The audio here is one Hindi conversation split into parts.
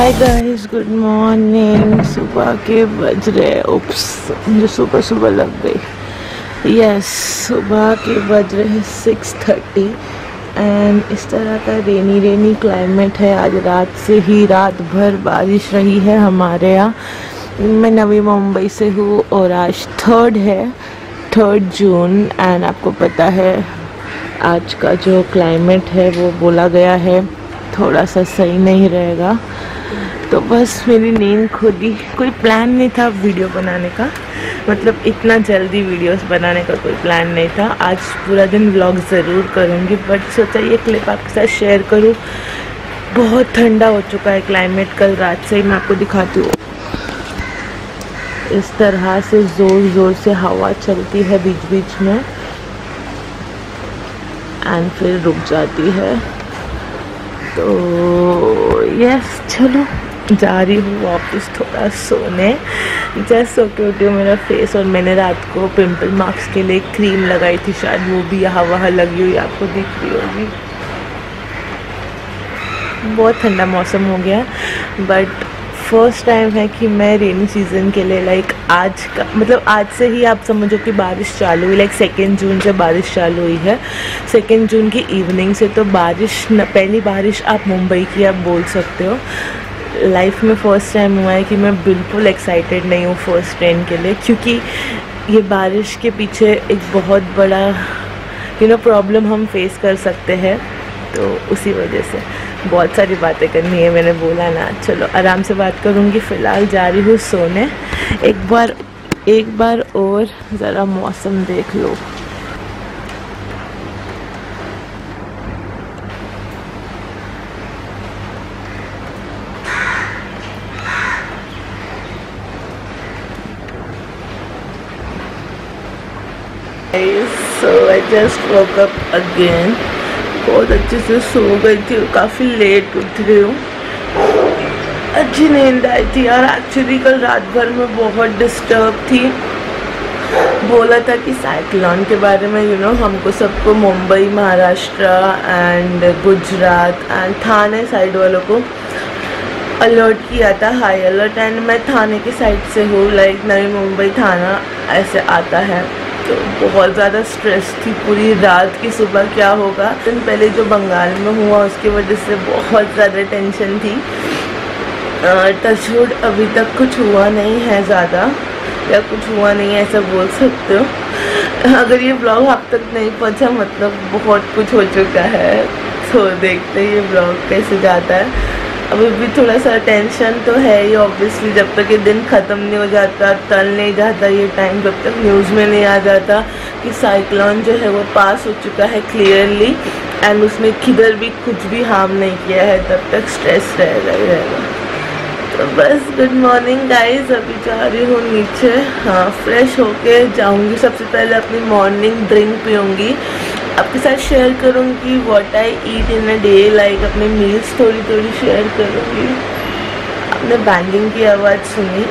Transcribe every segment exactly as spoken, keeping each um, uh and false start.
Hi guys, good morning. सुबह के बज रहे उप्स, मुझे सुबह सुबह लग गई। यस, सुबह के बज रहे सिक्स थर्टी। एंड इस तरह का रेनी रेनी क्लाइमेट है। आज रात से ही रात भर बारिश रही है हमारे यहाँ। मैं नवी मुंबई से हूँ और आज थर्ड है, थर्ड जून। एंड आपको पता है आज का जो क्लाइमेट है वो बोला गया है थोड़ा सा सही नहीं रहेगा। तो बस मेरी नींद खुदी, कोई प्लान नहीं था वीडियो बनाने का, मतलब इतना जल्दी वीडियोस बनाने का कोई प्लान नहीं था। आज पूरा दिन व्लॉग ज़रूर करूँगी, बट सोचा ये क्लिप आपके साथ शेयर करूँ। बहुत ठंडा हो चुका है क्लाइमेट कल रात से ही। मैं आपको दिखाती हूँ, इस तरह से ज़ोर ज़ोर से हवा चलती है बीच बीच में एंड फिर रुक जाती है। तो यस, चलो जा रही हूँ वापस थोड़ा सोने। जस्ट सो के उठी हूँ, मेरा फेस, और मैंने रात को पिंपल मार्क्स के लिए क्रीम लगाई थी, शायद वो भी यहाँ वहाँ लगी हुई आपको दिख रही होगी। बहुत ठंडा मौसम हो गया, बट फर्स्ट टाइम है कि मैं रेनी सीज़न के लिए लाइक आज का, मतलब आज से ही आप समझो कि बारिश चालू हुई, लाइक सेकेंड जून से बारिश चालू हुई है। सेकेंड जून की इवनिंग से तो बारिश न, पहली बारिश आप मुंबई की आप बोल सकते हो। लाइफ में फ़र्स्ट टाइम हुआ है कि मैं बिल्कुल एक्साइटेड नहीं हूँ फर्स्ट ट्रेन के लिए, क्योंकि ये बारिश के पीछे एक बहुत बड़ा यू नो प्रॉब्लम हम फेस कर सकते हैं। तो उसी वजह से बहुत सारी बातें करनी है, मैंने बोला ना। चलो आराम से बात करूँगी, फ़िलहाल जा रही हूँ सोने। एक बार एक बार और ज़रा मौसम देख लो। So I just woke up again. बहुत अच्छे से सो गई थी, काफ़ी लेट उठ रही हूँ। अच्छी नींद आई थी यार। एक्चुअली कल रात भर में बहुत डिस्टर्ब थी। बोला था कि साइक्लोन के बारे में यू नो हमको सबको, Mumbai, Maharashtra and Gujarat and Thane side वालों को अलर्ट किया था, हाई अलर्ट। एंड मैं थाने की साइड से हूँ, लाइक नई मुंबई थाना ऐसे आता है। तो बहुत ज़्यादा स्ट्रेस थी पूरी रात की। सुबह क्या होगा, दिन पहले जो बंगाल में हुआ उसकी वजह से बहुत ज़्यादा टेंशन थी। टचवुड अभी तक कुछ हुआ नहीं है ज़्यादा, या कुछ हुआ नहीं है ऐसा बोल सकते हो। अगर ये ब्लॉग आप तक नहीं पहुंचा मतलब बहुत कुछ हो चुका है। तो देखते हैं ये ब्लॉग कैसे जाता है। अभी भी थोड़ा सा टेंशन तो है ही ऑब्वियसली। जब तक ये दिन ख़त्म नहीं हो जाता, टल नहीं जाता ये टाइम, जब तक न्यूज़ में नहीं आ जाता कि साइक्लोन जो है वो पास हो चुका है क्लियरली एंड उसने किधर भी कुछ भी हार्म नहीं किया है, तब तक स्ट्रेस रहेगा ही रहेगा। तो बस गुड मॉर्निंग गाइज, अभी जा रही हूँ नीचे। हाँ, फ्रेश होके जाऊँगी। सबसे पहले अपनी मॉर्निंग ड्रिंक पीऊँगी, आपके साथ शेयर करूँगी what I eat in a day, like अपने मील्स थोड़ी थोड़ी शेयर करूँगी। आपने बैंगिंग की आवाज़ सुनी,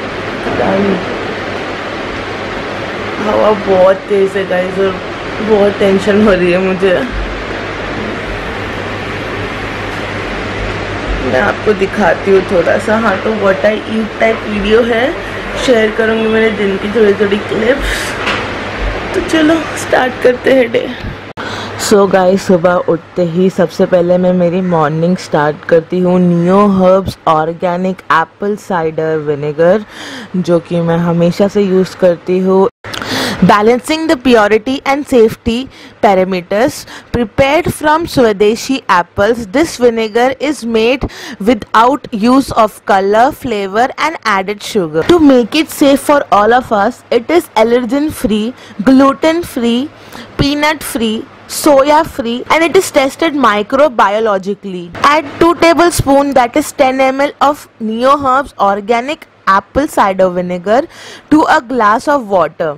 हवा बहुत तेज़ है गाइस और बहुत टेंशन हो रही है मुझे। मैं आपको दिखाती हूँ थोड़ा सा। हाँ, तो what I eat type video है, शेयर करूँगी मेरे दिन की थोड़ी थोड़ी क्लिप्स। तो चलो स्टार्ट करते हैं डे। सो गाइस, सुबह उठते ही सबसे पहले मैं मेरी मॉर्निंग स्टार्ट करती हूँ न्यूहर्ब्स ऑर्गेनिक एप्पल साइडर विनेगर, जो कि मैं हमेशा से यूज़ करती हूँ। Balancing the purity and safety parameters prepared from swadeshi apples, this vinegar is made without use of colour, flavour and added sugar to make it safe for all of us. It is allergen free, gluten free, peanut free, soya free and it is tested microbiologically. Add two tablespoon, that is ten milliliters of Neuherbs organic apple cider vinegar to a glass of water,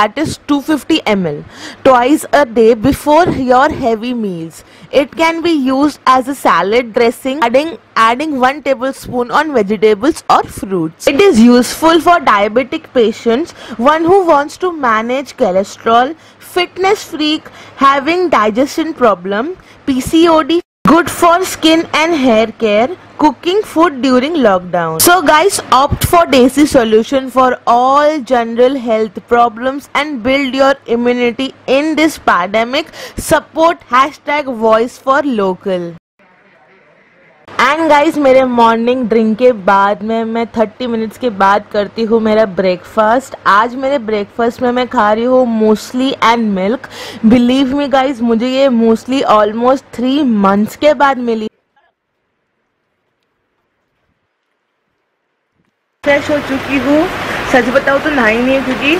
that is two hundred fifty milliliters, twice a day before your heavy meals. It can be used as a salad dressing, adding adding one tablespoon on vegetables or fruits. It is useful for diabetic patients, one who wants to manage cholesterol, fitness freak having digestion problem, P C O D, good for skin and hair care, cooking food during lockdown. So guys, opt for desi solution for all general health problems and build your immunity in this pandemic. Support hashtag voice for local. And guys मेरे मॉर्निंग ड्रिंक के बाद में मैं थर्टी मिनट्स के बाद करती हूँ मेरा ब्रेकफास्ट. आज मेरे ब्रेकफास्ट में मैं खा रही हूँ muesli and milk. Believe me guys, मुझे ये मूसली ऑलमोस्ट थ्री मंथ्स के बाद मिली. फ्रेश हो चुकी हूँ. सच बताऊँ तो नहाई नहीं है क्योंकि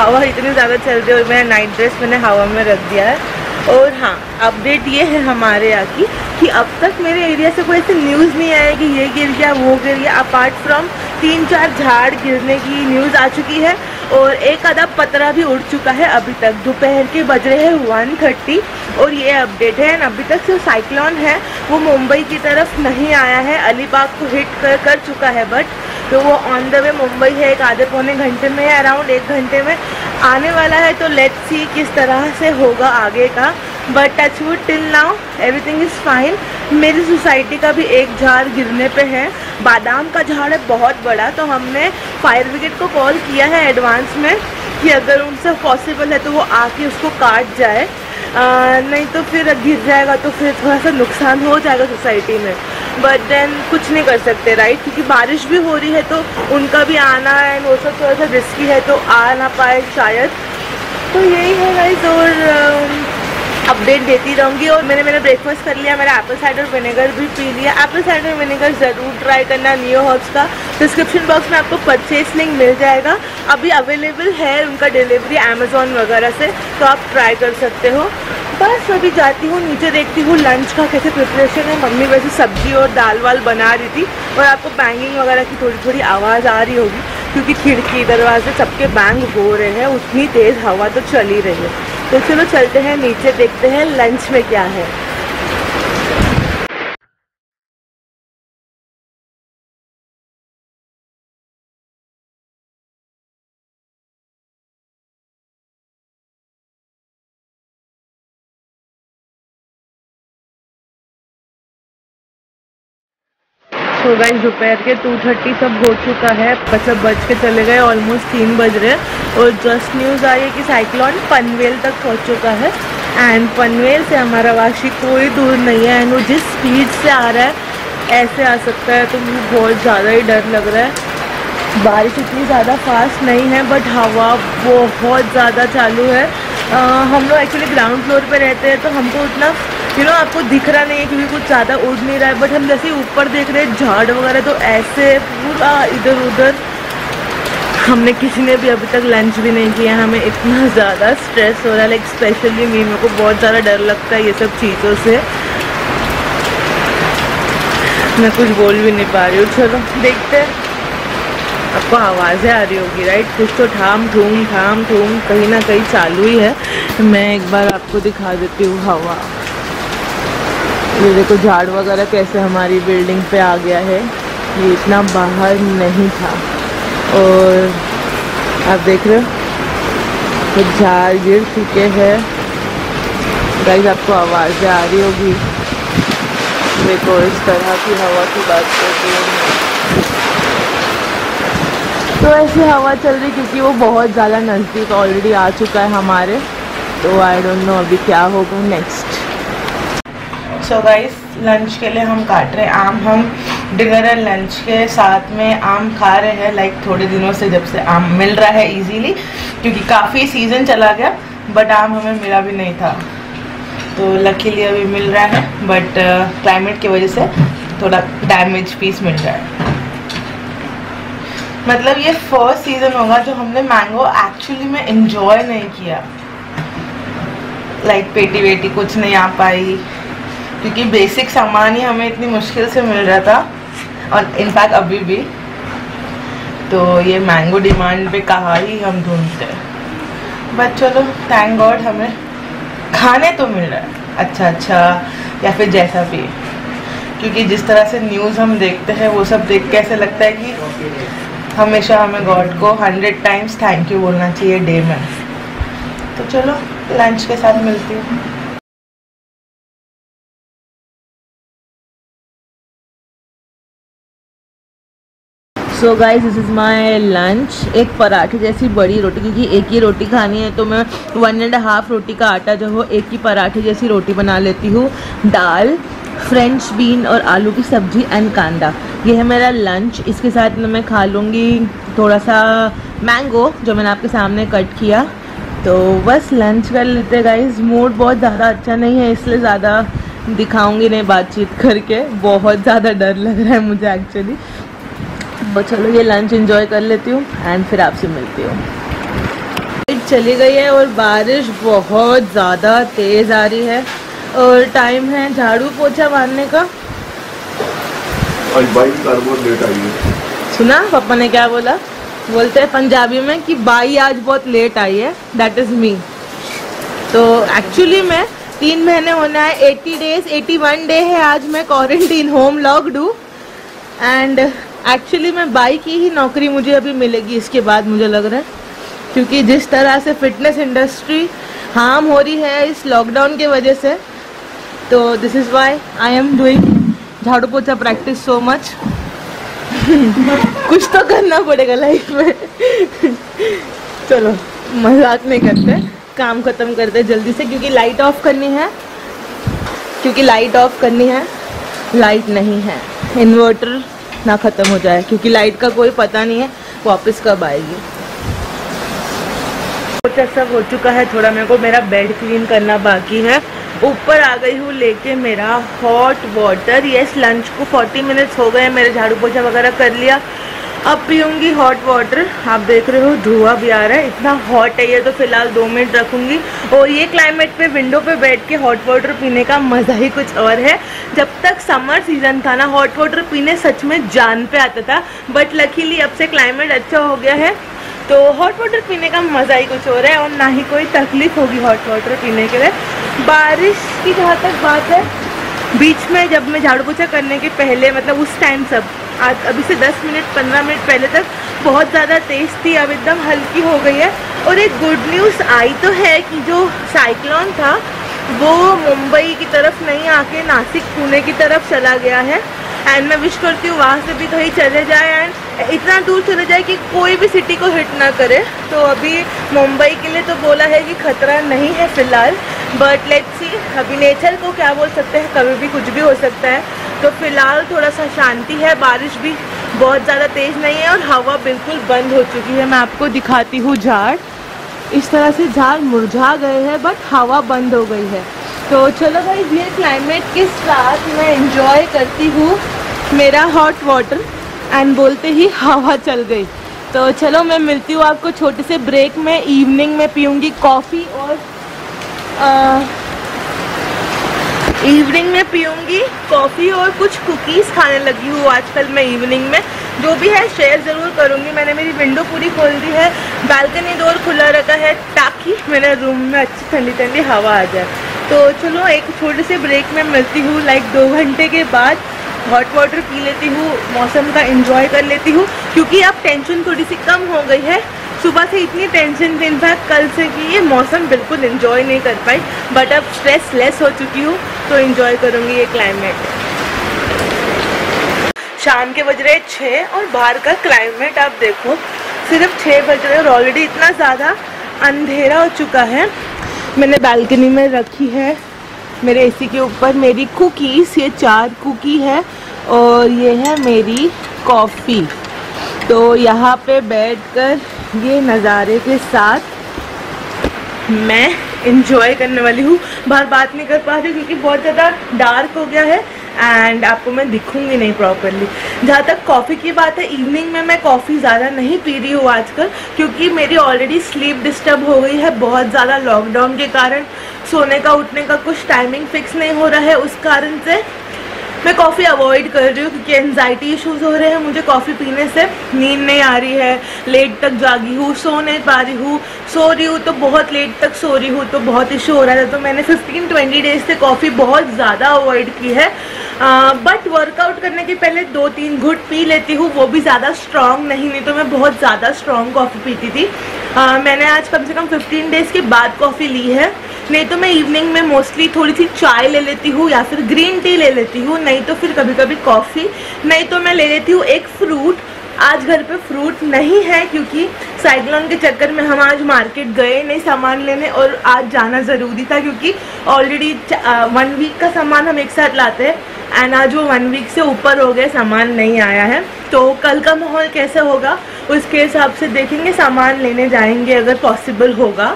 हवा इतनी ज़्यादा चल रही है और मेरा नाइट ड्रेस मैंने हवा में रख दिया है. और हाँ, अपडेट ये है हमारे यहाँ की कि अब तक मेरे एरिया से कोई ऐसी न्यूज़ नहीं आई कि ये गिर गया वो गिर गया. अपार्ट फ्रॉम तीन चार झाड़ गिरने की न्यूज़ आ चुकी है और एक आधा पतरा भी उड़ चुका है अभी तक. दोपहर के बज रहे हैं वन थर्टी और ये अपडेट है. एंड अभी तक जो साइक्लोन है वो मुंबई की तरफ नहीं आया है. अलीबाग को हिट कर कर चुका है बट तो वो ऑन द वे मुंबई है. एक आधे पौने घंटे में या अराउंड एक घंटे में आने वाला है. तो लेट्स सी किस तरह से होगा आगे का. But touch wood till now everything is fine. मेरी सोसाइटी का भी एक झाड़ गिरने पे है. बादाम का झाड़ है बहुत बड़ा, तो हमने फायर ब्रिगेड को कॉल किया है एडवांस में कि अगर उनसे पॉसिबल है तो वो आके उसको काट जाए, आ, नहीं तो फिर गिर जाएगा तो फिर थोड़ा सा नुकसान हो जाएगा सोसाइटी में. बट देन कुछ नहीं कर सकते राइट, क्योंकि बारिश भी हो रही है तो उनका भी आना है वो सब थोड़ा सा रिस्की है तो आ ना पाए शायद. तो यही है गाइस और अपडेट देती रहूँगी. और मैंने मेरा ब्रेकफास्ट कर लिया, मेरा एप्पल साइडर विनेगर भी पी लिया. एप्पल साइडर विनेगर ज़रूर ट्राई करना. न्यूहर्ब्स का डिस्क्रिप्शन बॉक्स में आपको परचेज लिंक मिल जाएगा. अभी अवेलेबल है उनका डिलीवरी अमेजोन वगैरह से, तो आप ट्राई कर सकते हो. बस अभी जाती हूँ नीचे, देखती हूँ लंच का कैसे प्रिपरेशन है. मम्मी वैसे सब्जी और दाल वाल बना रही थी और आपको बैंगिंग वगैरह की थोड़ी थोड़ी आवाज़ आ रही होगी क्योंकि खिड़की दरवाजे सबके बैंग हो रहे हैं, उतनी तेज़ हवा तो चल ही रही है. तो चलो चलते हैं नीचे, देखते हैं लंच में क्या है. तो गाइस दोपहर के टू थर्टी सब हो चुका है, सब बज के चले गए, ऑलमोस्ट तीन बज रहे हैं. और जस्ट न्यूज़ आई है कि साइक्लोन पनवेल तक पहुंच चुका है. एंड पनवेल से हमारा वाशी कोई दूर नहीं है. एंड वो जिस स्पीड से आ रहा है ऐसे आ सकता है, तो मुझे बहुत ज़्यादा ही डर लग रहा है. बारिश इतनी ज़्यादा फास्ट नहीं है बट हवा बहुत ज़्यादा चालू है. आ, हम लोग एक्चुअली ग्राउंड फ्लोर पर रहते हैं तो हमको उतना यू नो आपको दिख रहा नहीं है क्योंकि कुछ ज़्यादा उड़ नहीं रहा है. बट हम जैसे ऊपर देख रहे हैं झाड़ वगैरह तो ऐसे पूरा इधर उधर. हमने किसी ने भी अभी तक लंच भी नहीं किया, हमें इतना ज़्यादा स्ट्रेस हो रहा है. लाइक स्पेशली मी मेरे को बहुत ज़्यादा डर लगता है ये सब चीज़ों से. मैं कुछ बोल भी नहीं पा रही हूँ. चलो देखते हैं. आपको आवाज़ें आ रही होगी राइट, कुछ तो ठाम ठूम ठाम ठूम कहीं ना कहीं चालू ही है. मैं एक बार आपको दिखा देती हूँ हवा. ये देखो झाड़ वगैरह कैसे हमारी बिल्डिंग पे आ गया है. ये इतना बाहर नहीं था. और आप देख रहे हो तो झाड़ गिर चुके हैं. गाइस आपको आवाज़ें आ रही होगी. देखो इस तरह की हवा की बात करती हूँ तो ऐसी हवा चल रही क्योंकि वो बहुत ज़्यादा नज़दीक ऑलरेडी आ चुका है हमारे. तो आई डोंट नो अभी क्या होगा नेक्स्ट. सो गाइस लंच के लिए हम काट रहे हैं आम. हम डिनर एंड लंच के साथ में आम खा रहे हैं. लाइक थोड़े दिनों से जब से आम मिल रहा है इजीली, क्योंकि काफ़ी सीज़न चला गया बट आम हमें मिला भी नहीं था. तो लकीली अभी मिल रहा है बट क्लाइमेट की वजह से थोड़ा डैमेज पीस मिल रहा है. मतलब ये फर्स्ट सीज़न होगा जो हमने मैंगो एक्चुअली में इन्जॉय नहीं किया. लाइक पेटी वेटी कुछ नहीं आ पाई क्योंकि बेसिक सामान ही हमें इतनी मुश्किल से मिल रहा था. और इनफैक्ट अभी भी तो ये मैंगो डिमांड पे कहाँ ही हम ढूंढते हैं. बट चलो थैंक गॉड हमें खाने तो मिल रहा है अच्छा अच्छा या फिर जैसा भी. क्योंकि जिस तरह से न्यूज़ हम देखते हैं वो सब देख के ऐसे लगता है कि हमेशा हमें गॉड को हंड्रेड टाइम्स थैंक यू बोलना चाहिए डे में. तो चलो लंच के साथ मिलती हूँ. So guys this is my lunch. एक पराठे जैसी बड़ी रोटी, क्योंकि एक ही रोटी खानी है तो मैं वन एंड हाफ रोटी का आटा जो हो एक ही पराठे जैसी रोटी बना लेती हूँ। दाल, फ्रेंच बीन और आलू की सब्जी एंड कांदा, ये है मेरा लंच। इसके साथ मैं खा लूँगी थोड़ा सा मैंगो जो मैंने आपके सामने कट किया। तो बस लंच कर लेते गाइस। मूड बहुत ज़्यादा अच्छा नहीं है इसलिए ज़्यादा दिखाऊंगी नहीं बातचीत करके, बहुत ज़्यादा डर लग रहा है मुझे एक्चुअली। तो चलो ये लंच एंजॉय कर लेती हूँ एंड फिर आपसे मिलती हूँ। चली गई है और बारिश बहुत ज़्यादा तेज़ आ रही है और टाइम है झाड़ू पोछा मारने का। सुना पापा ने क्या बोला? बोलते हैं पंजाबी में कि बाई आज बहुत लेट आई है, दैट इज़ मी। तो एक्चुअली मैं तीन महीने होना है, अस्सी डेज इक्यासी डे है आज मैं क्वारंटीन होम लॉक्ड हूँ। एंड एक्चुअली मैं बाई की ही नौकरी मुझे अभी मिलेगी इसके बाद, मुझे लग रहा है, क्योंकि जिस तरह से फिटनेस इंडस्ट्री हार्म हो रही है इस लॉकडाउन के वजह से, तो this is why I am doing झाड़ू पोछा प्रैक्टिस सो मच। कुछ तो करना पड़ेगा लाइफ में। चलो मजाक नहीं करते, काम ख़त्म करते जल्दी से, क्योंकि लाइट ऑफ करनी है क्योंकि लाइट ऑफ करनी है लाइट नहीं है, इन्वर्टर ना ख़त्म हो जाए, क्योंकि लाइट का कोई पता नहीं है वापस कब आएगी। पोछा सब हो चुका है, थोड़ा मेरे को मेरा बेड क्लीन करना बाकी है। ऊपर आ गई हूँ लेके मेरा हॉट वाटर। यस, लंच को चालीस मिनट्स हो गए, मेरे झाड़ू पोछा वगैरह कर लिया। अब पीऊँगी हॉट वाटर। आप देख रहे हो धुआं भी आ रहा है, इतना हॉट है ये, तो फिलहाल दो मिनट रखूँगी। और ये क्लाइमेट पे विंडो पे बैठ के हॉट वाटर पीने का मज़ा ही कुछ और है। जब तक समर सीज़न था ना, हॉट वाटर पीने सच में जान पे आता था, बट लकीली अब से क्लाइमेट अच्छा हो गया है तो हॉट वाटर पीने का मज़ा ही कुछ और है और ना ही कोई तकलीफ़ होगी हॉट वाटर पीने के लिए। बारिश की जहाँ तक बात है, बीच में जब मैं झाड़ू पोछा करने के पहले, मतलब उस टाइम, सब आज अभी से दस मिनट पंद्रह मिनट पहले तक बहुत ज़्यादा तेज़ थी, अब एकदम हल्की हो गई है। और एक गुड न्यूज़ आई तो है कि जो साइक्लोन था वो मुंबई की तरफ नहीं आके नासिक पुणे की तरफ चला गया है। एंड मैं विश करती हूँ वहाँ से भी कहीं चले जाए एंड इतना दूर चले जाए कि कोई भी सिटी को हिट ना करे। तो अभी मुंबई के लिए तो बोला है कि खतरा नहीं है फ़िलहाल, बट लेट्स सी, अभी नेचर को क्या बोल सकते हैं, कभी भी कुछ भी हो सकता है। तो फिलहाल थोड़ा सा शांति है, बारिश भी बहुत ज़्यादा तेज़ नहीं है और हवा बिल्कुल बंद हो चुकी है। मैं आपको दिखाती हूँ झाड़, इस तरह से झाड़ मुरझा गए हैं बट हवा बंद हो गई है। तो चलो भाई, ये क्लाइमेट के साथ मैं एंजॉय करती हूँ मेरा हॉट वाटर। एंड बोलते ही हवा चल गई। तो चलो मैं मिलती हूँ आपको छोटे से ब्रेक में। इवनिंग में पीऊँगी कॉफ़ी और आ, इवनिंग में पीऊँगी कॉफ़ी और कुछ कुकीज़ खाने लगी हूँ आजकल मैं इवनिंग में। जो भी है शेयर ज़रूर करूँगी। मैंने मेरी विंडो पूरी खोल दी है, बालकनी डोर खुला रखा है ताकि मेरे रूम में अच्छी ठंडी ठंडी हवा आ जाए। तो चलो एक छोटे से ब्रेक में मिलती हूँ, लाइक दो घंटे के बाद। हॉट वाटर पी लेती हूँ, मौसम का एंजॉय कर लेती हूँ, क्योंकि अब टेंशन थोड़ी सी कम हो गई है। सुबह से इतनी टेंशन थी इनफैक्ट कल से कि ये मौसम बिल्कुल एंजॉय नहीं कर पाई, बट अब स्ट्रेस लेस हो चुकी हूँ तो एंजॉय करूँगी ये क्लाइमेट। शाम के बज रहे छः और बाहर का क्लाइमेट आप देखो, सिर्फ छः बज रहे और ऑलरेडी इतना ज़्यादा अंधेरा हो चुका है। मैंने बालकनी में रखी है मेरे एसी के ऊपर मेरी कुकीज़, ये चार कुकी है और ये है मेरी कॉफ़ी। तो यहाँ पे बैठकर ये नज़ारे के साथ मैं एंजॉय करने वाली हूँ। बाहर बात नहीं कर पा रही क्योंकि बहुत ज़्यादा डार्क हो गया है एंड आपको मैं दिखूंगी नहीं प्रॉपरली। जहाँ तक कॉफ़ी की बात है, इवनिंग में मैं कॉफ़ी ज़्यादा नहीं पी रही हूँ आजकल, क्योंकि मेरी ऑलरेडी स्लीप डिस्टर्ब हो गई है बहुत ज़्यादा लॉकडाउन के कारण। सोने का उठने का कुछ टाइमिंग फिक्स नहीं हो रहा है, उस कारण से मैं कॉफ़ी अवॉइड कर रही हूँ, क्योंकि एंजाइटी इश्यूज हो रहे हैं मुझे कॉफ़ी पीने से। नींद नहीं आ रही है, लेट तक जागी हूँ, सो नहीं पा रही हूँ, सो रही हूँ तो बहुत लेट तक सो रही हूँ, तो बहुत इशू हो रहा था। तो मैंने पंद्रह बीस डेज से कॉफ़ी बहुत ज़्यादा अवॉइड की है, बट वर्कआउट करने के पहले दो तीन घुट पी लेती हूँ, वो भी ज़्यादा स्ट्रॉन्ग नहीं, नहीं तो मैं बहुत ज़्यादा स्ट्रॉन्ग कॉफ़ी पीती थी। आ, मैंने आज कम से कम पंद्रह डेज के बाद कॉफ़ी ली है, नहीं तो मैं इवनिंग में मोस्टली थोड़ी सी चाय ले लेती हूँ या फिर ग्रीन टी ले लेती हूँ, नहीं तो फिर कभी कभी कॉफ़ी, नहीं तो मैं ले लेती हूँ एक फ्रूट आज घर पे फ्रूट नहीं है क्योंकि साइक्लोन के चक्कर में हम आज मार्केट गए नहीं सामान लेने, और आज जाना ज़रूरी था क्योंकि ऑलरेडी वन वीक का सामान हम एक साथ लाते हैं एंड आज वो वन वीक से ऊपर हो गए, सामान नहीं आया है। तो कल का माहौल कैसे होगा उसके हिसाब से देखेंगे, सामान लेने जाएंगे अगर पॉसिबल होगा,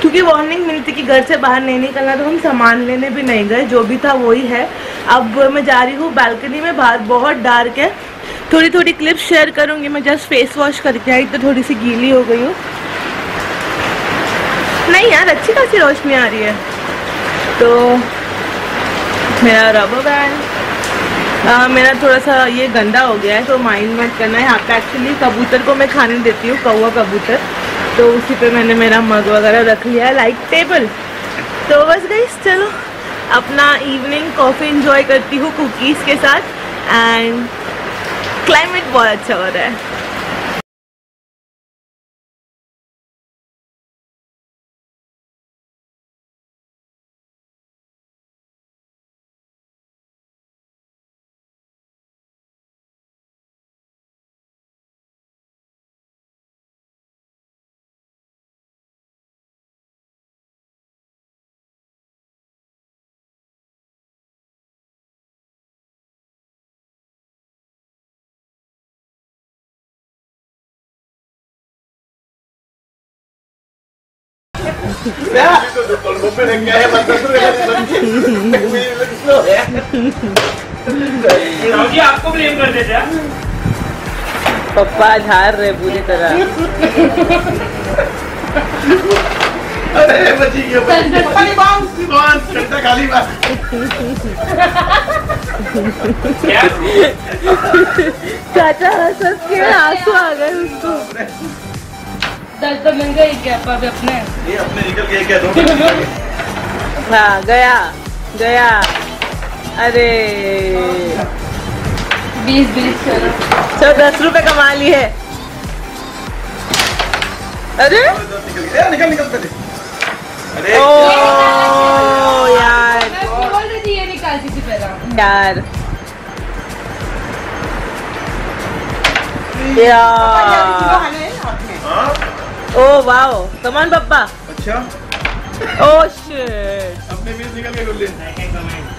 क्योंकि वार्निंग मिली थी कि घर से बाहर नहीं निकलना, तो हम सामान लेने भी नहीं गए, जो भी था वही है। अब मैं जा रही हूँ बालकनी में, बाहर बहुत डार्क है। थोड़ी थोड़ी क्लिप्स शेयर करूँगी, मैं जस्ट फेस वॉश करके आई तो थोड़ी सी गीली हो गई हूँ। नहीं यार, अच्छी खासी रोशनी आ रही है। तो मेरा रबर बैंड, मेरा थोड़ा सा ये गंदा हो गया है तो माइंड मत करना है। यहाँ पे एक्चुअली कबूतर को मैं खाने देती हूँ, कौवा कबूतर, तो उसी पे मैंने मेरा मग वगैरह रख लिया है लाइक टेबल। तो बस गाइस, चलो अपना इवनिंग कॉफ़ी एंजॉय करती हूँ कुकीज़ के साथ। एंड क्लाइमेट बहुत अच्छा हो रहा है। आपको ब्लेम कर देते हैं पप्पा, झाड़ रहे पूरी तरह। अरे बची खाली चाचा हंस के आंसू आ गए उसको। दर्द तो मिल गई क्या पापा अपने? ये अपने निकल गए क्या दो? हाँ गया गया। अरे बीस बीस करो, चलो दस रुपए कमा ली है। अरे निकल निकल पहले। अरे ओ यार बोल रही थी ये निकालती थी पहले यार। यार ओ वाओ, कमान पप्पा। अच्छा ओ शिट, अपने बीच निकल के गुल्ले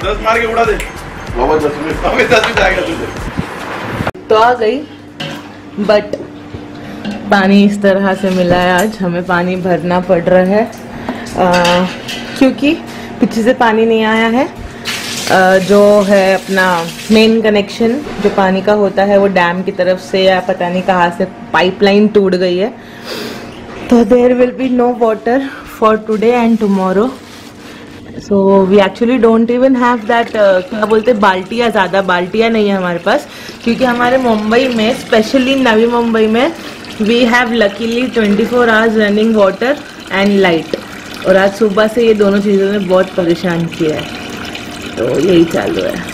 दस मार के उड़ा दे बाबा, दस मिनट में दस मिनट आएगा तुझे। तो आ गई, बट पानी इस तरह से मिला है, आज हमें पानी भरना पड़ रहा है आ, क्योंकि पीछे से पानी नहीं आया है। आ, जो है अपना मेन कनेक्शन जो पानी का होता है वो डैम की तरफ से या पता नहीं कहाँ से पाइपलाइन टूट गई है, so there will be no water for today and tomorrow, so we actually don't even have that क्या बोलते हैं बाल्टियाँ, ज़्यादा बाल्टियाँ नहीं है हमारे पास, क्योंकि हमारे मुंबई में स्पेशली नवी मुंबई में we have luckily twenty-four hours running water and light, और आज सुबह से ये दोनों चीज़ों ने बहुत परेशान किया है, तो यही चालू है।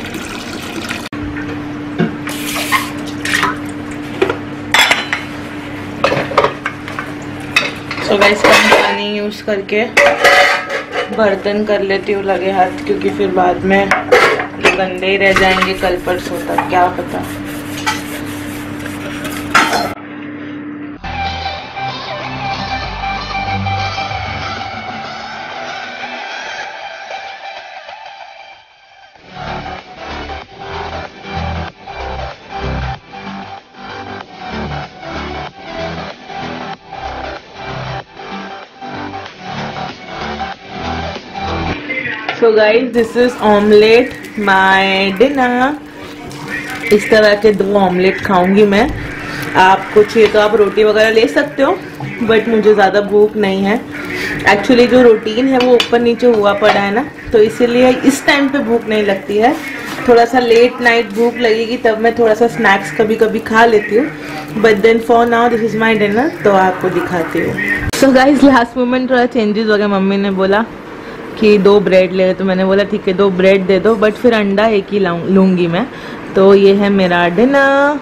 तो वैसे कम पानी यूज़ करके बर्तन कर लेती हूँ लगे हाथ, क्योंकि फिर बाद में गंदे ही रह जाएंगे कल परसों तक, क्या पता। So guys, this is omelette, my dinner। इस तरह के दो ऑमलेट खाऊंगी मैं। आप कुछ ये तो आप रोटी वगैरह ले सकते हो, बट मुझे ज़्यादा भूख नहीं है। एक्चुअली जो रूटीन है वो ऊपर नीचे हुआ पड़ा है ना, तो इसीलिए इस टाइम पे भूख नहीं लगती है। थोड़ा सा लेट नाइट भूख लगेगी तब मैं थोड़ा सा स्नैक्स कभी कभी खा लेती हूँ, but then for now this is my dinner, तो आपको दिखाती हूँ। सो गाइज लास्ट मोमेंट थोड़ा चेंजेस हो गया, मम्मी ने बोला कि दो ब्रेड ले, तो मैंने बोला ठीक है दो ब्रेड दे दो, बट फिर अंडा एक ही लूँगी मैं। तो ये है मेरा डिनर,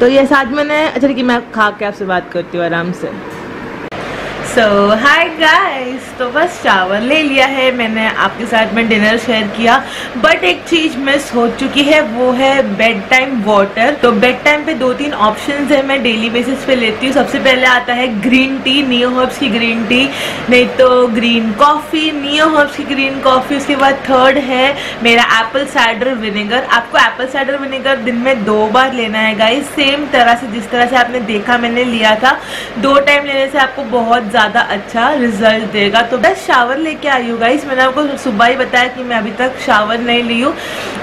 तो ये साथ मैंने अच्छा कि मैं खा के आपसे बात करती हूँ आराम से। सो हाय गाइस, तो बस चावल ले लिया है मैंने, आपके साथ में डिनर शेयर किया। बट एक चीज़ मिस हो चुकी है, वो है बेड टाइम वाटर। तो बेड टाइम पे दो तीन ऑप्शंस है मैं डेली बेसिस पे लेती हूँ। सबसे पहले आता है ग्रीन टी, न्यूहर्ब्स की ग्रीन टी, नहीं तो ग्रीन कॉफ़ी, न्यूहर्ब्स की ग्रीन कॉफ़ी। उसके बाद थर्ड है मेरा एप्पल साइडर विनेगर। आपको एप्पल साइडर विनेगर दिन में दो बार लेना है गाइस, सेम तरह से जिस तरह से आपने देखा मैंने लिया था। दो टाइम लेने से आपको बहुत ज़्यादा अच्छा रिजल्ट देगा। तो बस शावर लेके आई हूँ गाइस। मैंने आपको सुबह ही बताया कि मैं अभी तक शावर नहीं ली हूँ,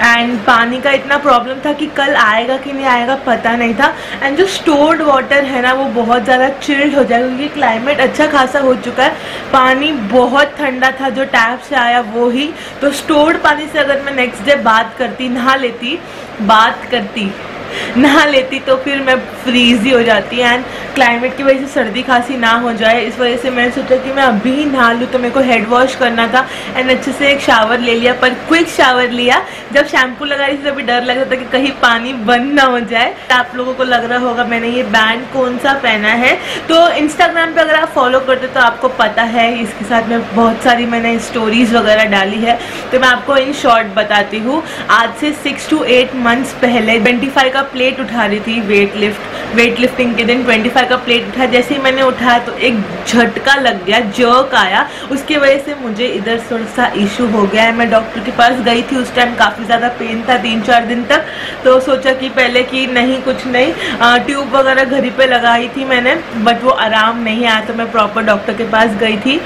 एंड पानी का इतना प्रॉब्लम था कि कल आएगा कि नहीं आएगा पता नहीं था। एंड जो स्टोर्ड वाटर है ना, वो बहुत ज़्यादा चिल्ड हो जाएगा क्योंकि क्लाइमेट अच्छा खासा हो चुका है। पानी बहुत ठंडा था जो टैप से आया वो ही। तो स्टोर्ड पानी से अगर मैं नेक्स्ट डे बात करती नहा लेती बात करती नहा लेती तो फिर मैं फ्रीज ही हो जाती। एंड क्लाइमेट की वजह से सर्दी खांसी ना हो जाए, इस वजह से मैंने सोचा कि मैं अभी ही नहा लूँ। तो मेरे को हेड वॉश करना था एंड अच्छे से एक शावर ले लिया, पर क्विक शावर लिया। जब शैम्पू लगा रही थी तभी डर लग रहा था कि कहीं पानी बंद ना हो जाए। आप लोगों को लग रहा होगा मैंने ये बैंड कौन सा पहना है। तो इंस्टाग्राम पर अगर आप फॉलो करते तो आपको पता है, इसके साथ में बहुत सारी मैंने स्टोरीज वगैरह डाली है। तो मैं आपको इन शॉर्ट बताती हूँ। आज से सिक्स टू एट मंथ्स पहले ट्वेंटी फाइव का प्लेट उठा रही थी, वेट लिफ्ट वेट लिफ्टिंग के दिन पच्चीस का प्लेट उठा। जैसे ही मैंने उठाया तो एक झटका लग गया, जर्क आया, उसकी वजह से मुझे इधर थोड़ा सा इशू हो गया है। मैं डॉक्टर के पास गई थी, उस टाइम काफ़ी ज़्यादा पेन था तीन चार दिन तक। तो सोचा कि पहले कि नहीं कुछ नहीं, ट्यूब वगैरह घर ही पे लगाई थी मैंने, बट वो आराम नहीं आया। तो मैं प्रॉपर डॉक्टर के पास गई थी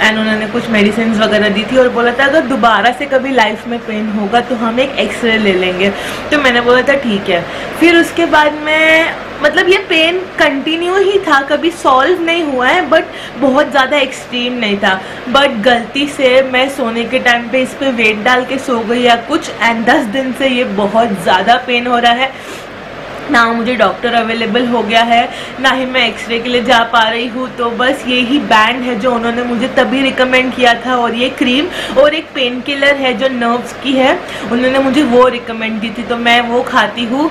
एंड उन्होंने कुछ मेडिसिन वगैरह दी थी और बोला था अगर दोबारा से कभी लाइफ में पेन होगा तो हम एक एक्सरे ले लेंगे। तो मैंने बोला था ठीक है। फिर उसके बाद मैं, मतलब ये पेन कंटिन्यू ही था, कभी सॉल्व नहीं हुआ है, बट बहुत ज़्यादा एक्सट्रीम नहीं था। बट गलती से मैं सोने के टाइम पे इस पर वेट डाल के सो गई या कुछ, एंड दस दिन से ये बहुत ज़्यादा पेन हो रहा है। ना मुझे डॉक्टर अवेलेबल हो गया है, ना ही मैं एक्सरे के लिए जा पा रही हूँ। तो बस यही बैंड है जो उन्होंने मुझे तभी रिकमेंड किया था, और ये क्रीम और एक पेन किलर है जो नर्व्स की है, उन्होंने मुझे वो रिकमेंड की थी। तो मैं वो खाती हूँ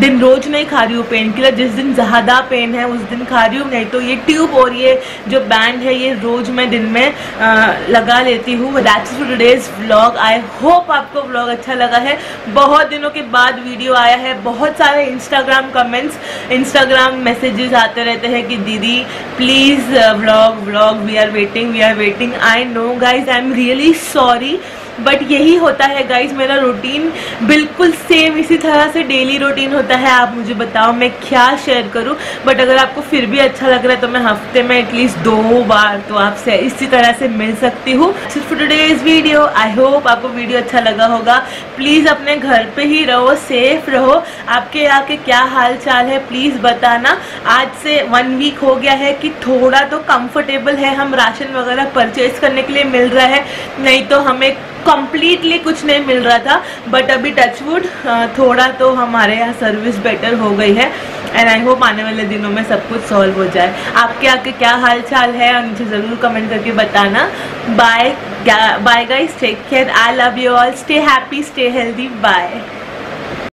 दिन, रोज़ नहीं खा रही हूँ पेन किलर, जिस दिन ज़्यादा पेन है उस दिन खा रही हूँ, नहीं तो ये ट्यूब और ये जो बैंड है ये रोज़ मैं दिन में आ, लगा लेती हूँ। That's for today's vlog. I hope आपको व्लॉग अच्छा लगा है। बहुत दिनों के बाद वीडियो आया है, बहुत सारे इंस्टाग्राम कमेंट्स, इंस्टाग्राम मैसेजेस आते रहते हैं कि दीदी please vlog vlog we are waiting we are waiting. I know guys, I am really sorry, but यही होता है गाइज। मेरा रूटीन बिल्कुल सेम इसी तरह से डेली रूटीन होता है। आप मुझे बताओ मैं क्या शेयर करूं, बट अगर आपको फिर भी अच्छा लग रहा है तो मैं हफ्ते में एटलीस्ट दो बार तो आपसे इसी तरह से मिल सकती हूँ। For today's video, I hope आपको वीडियो अच्छा लगा होगा। प्लीज़ अपने घर पे ही रहो, सेफ रहो। आपके यहाँ के क्या हाल चाल है प्लीज़ बताना। आज से वन वीक हो गया है कि थोड़ा तो कंफर्टेबल है, हम राशन वगैरह परचेज करने के लिए मिल रहा है, नहीं तो हमें कम्प्लीटली कुछ नहीं मिल रहा था। बट अभी टचवुड थोड़ा तो हमारे यहाँ सर्विस बेटर हो गई है, एंड आई होप आने वाले दिनों में सब कुछ सॉल्व हो जाए। आपके आपके क्या हाल चाल है और मुझे ज़रूर कमेंट करके बताना। Bye bye guys, take Kid, I love you all. Stay happy, stay healthy. Bye.